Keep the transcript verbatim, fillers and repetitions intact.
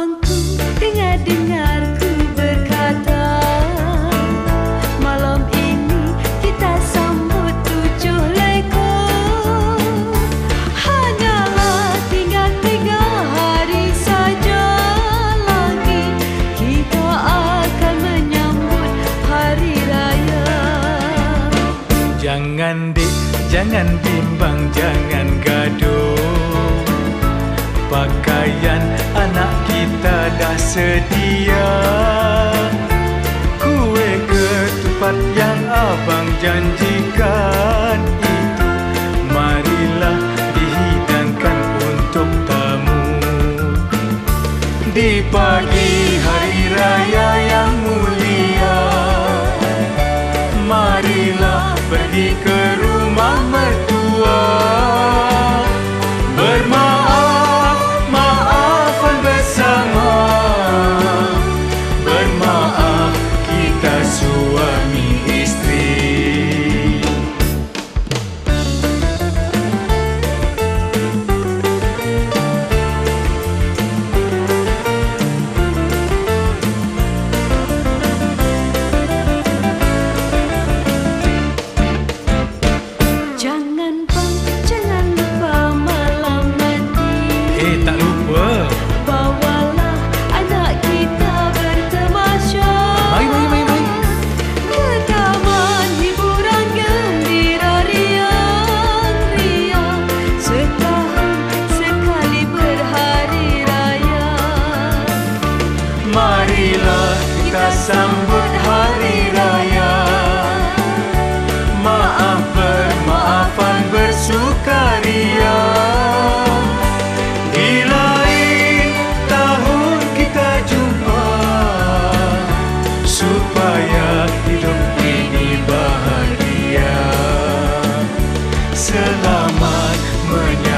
kawanku, dengar-dengar ku berkata, malam ini kita sambut tujuh leko. Hanyalah tinggal tiga hari saja lagi, kita akan menyambut Hari Raya. Jangan dik, jangan bimbang, jangan gaduh. Pakaian anak kita dah sedia, kue ketupat yang abang janjikan itu marilah dihidangkan untuk tamu. Di pagi Hari Raya yang mulia, marilah pergi ke rumah mertua. Sambut Hari Raya, maaf bermaafan bersukaria. Di lain tahun kita jumpa, supaya hidup ini bahagia. Selamat menyambut.